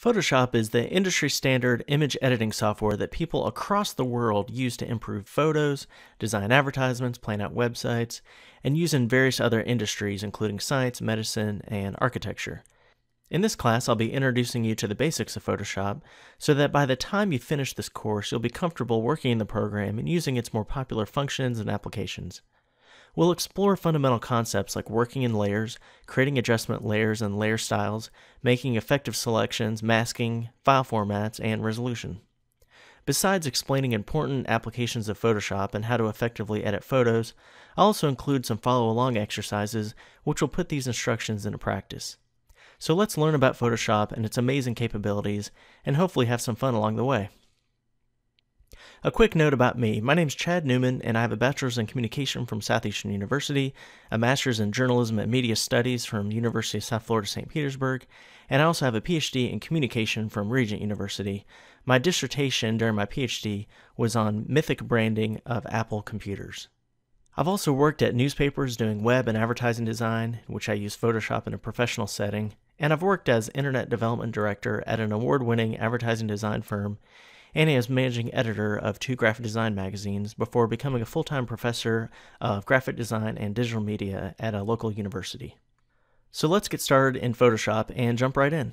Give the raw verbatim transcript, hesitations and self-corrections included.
Photoshop is the industry-standard image editing software that people across the world use to improve photos, design advertisements, plan out websites, and use in various other industries including science, medicine, and architecture. In this class, I'll be introducing you to the basics of Photoshop so that by the time you finish this course, you'll be comfortable working in the program and using its more popular functions and applications. We'll explore fundamental concepts like working in layers, creating adjustment layers and layer styles, making effective selections, masking, file formats, and resolution. Besides explaining important applications of Photoshop and how to effectively edit photos, I'll also include some follow-along exercises which will put these instructions into practice. So let's learn about Photoshop and its amazing capabilities and hopefully have some fun along the way. A quick note about me. My name's Chad Newman, and I have a bachelor's in communication from Southeastern University, a master's in journalism and media studies from University of South Florida Saint Petersburg, and I also have a PhD in communication from Regent University. My dissertation during my PhD was on mythic branding of Apple computers. I've also worked at newspapers doing web and advertising design, in which I use Photoshop in a professional setting, and I've worked as Internet Development Director at an award-winning advertising design firm, and as managing editor of two graphic design magazines before becoming a full-time professor of graphic design and digital media at a local university. So let's get started in Photoshop and jump right in.